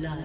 blood.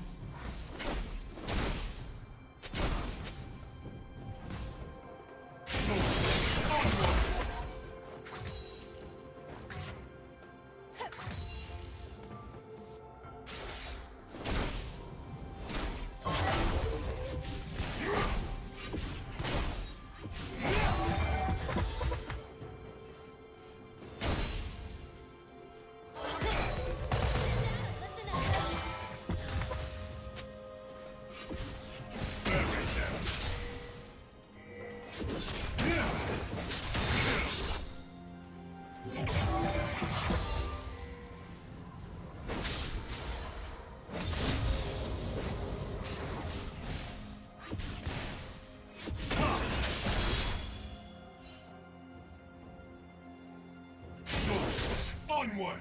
Onward!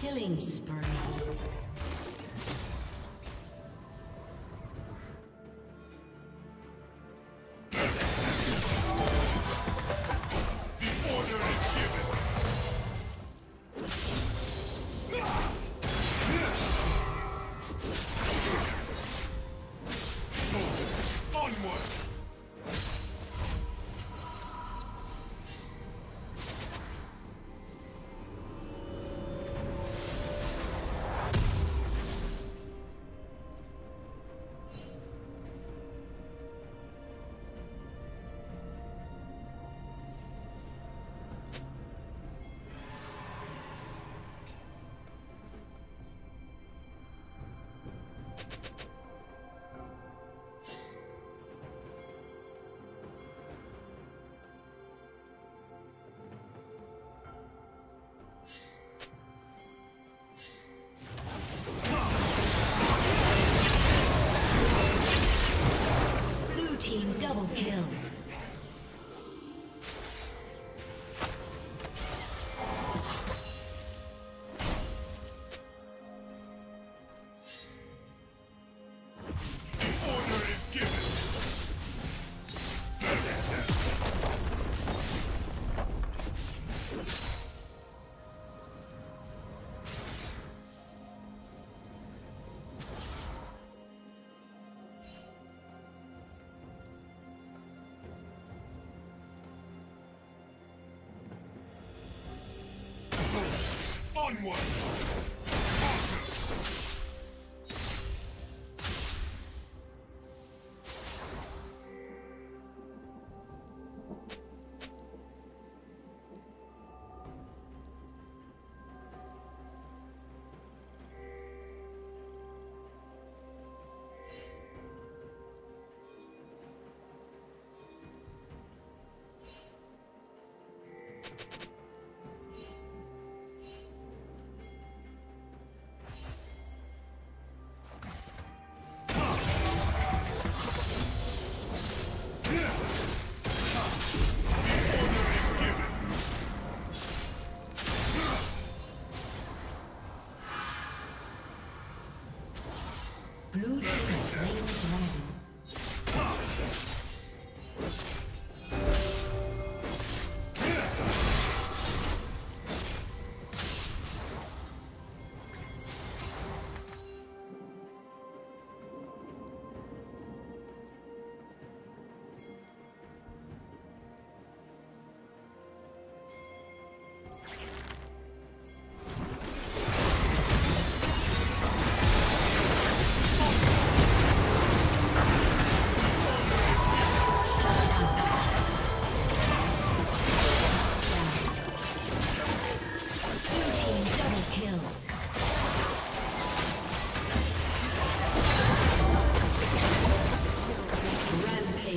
Killing spree. Kill. The order is given. Excellent! Onward! Process! Onward!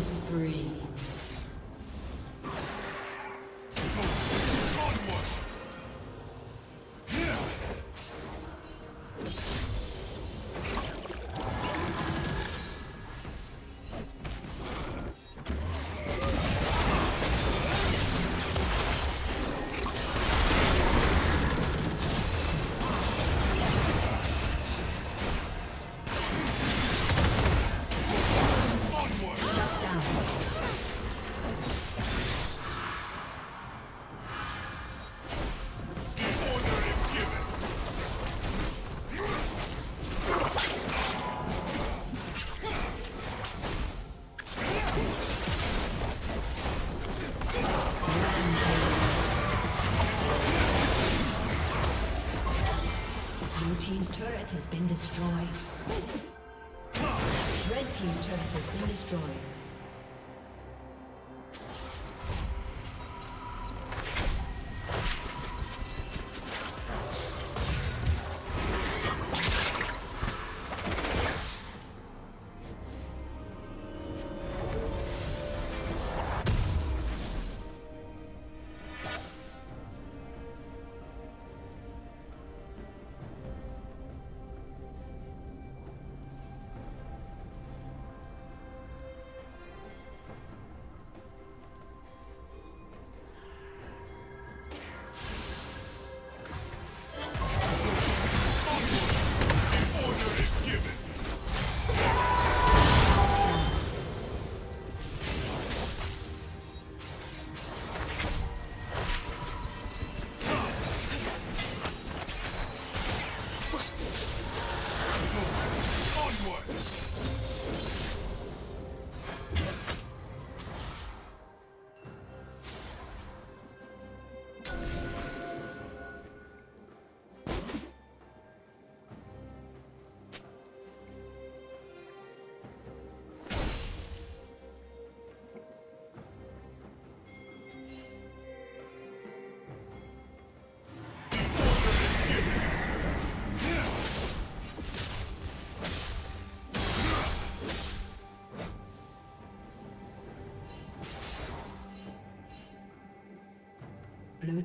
Spree. Turret has been destroyed. Red team's turret has been destroyed. Blue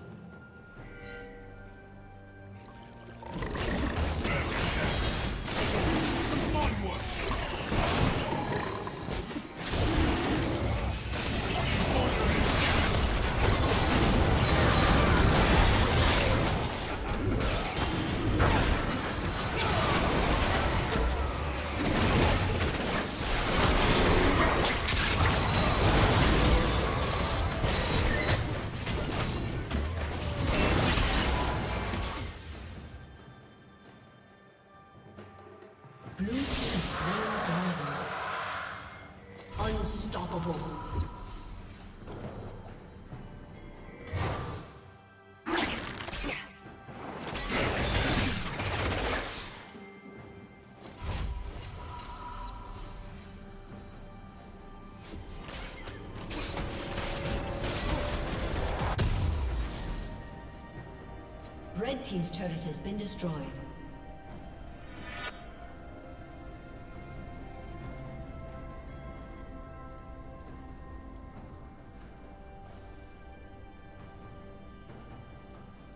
Red team's turret has been destroyed.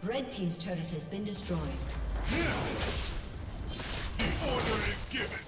Red team's turret has been destroyed. Now, the order is given.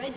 Red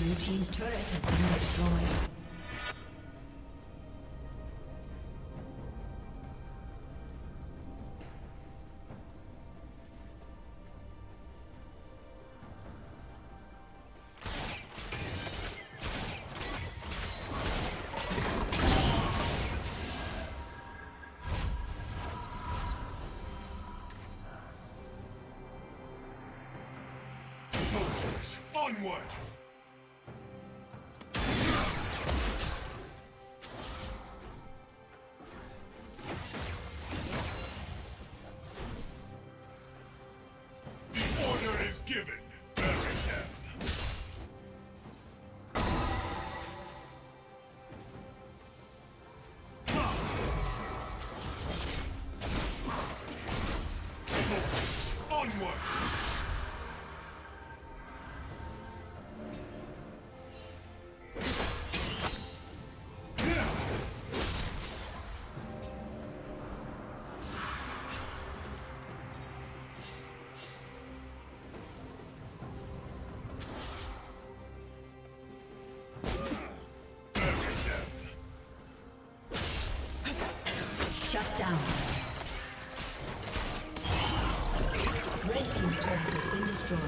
Blue team's turret has been destroyed. Soldiers, onward! Shut down. Red team's turret has been destroyed.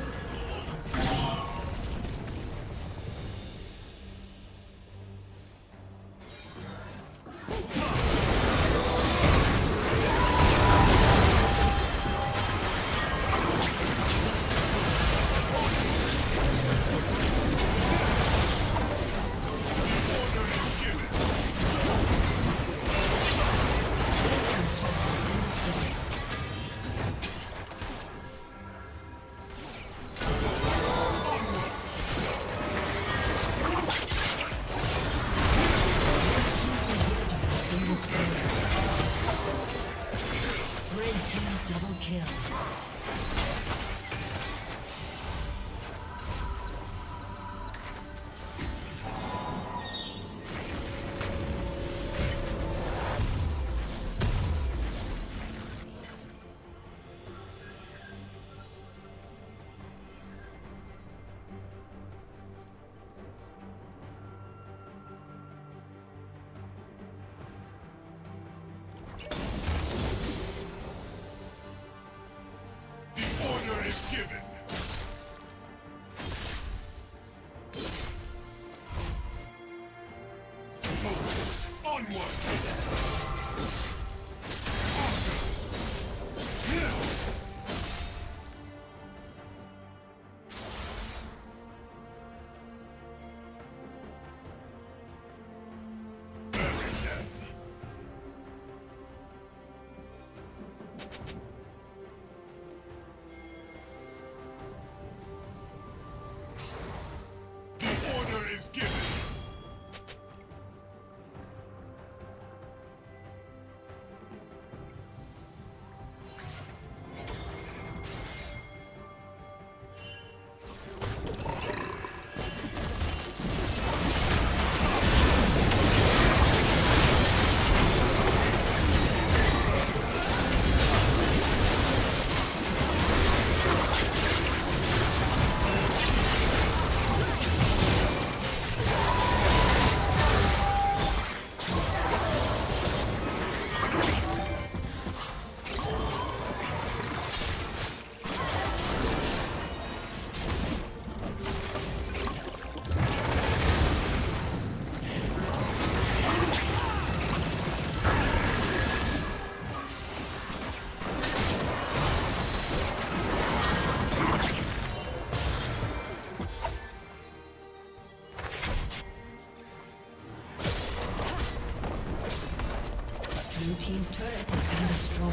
Blue team's turret has been destroyed.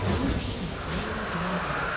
Blue team's slain the dragon.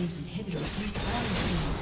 Inhibitor, please.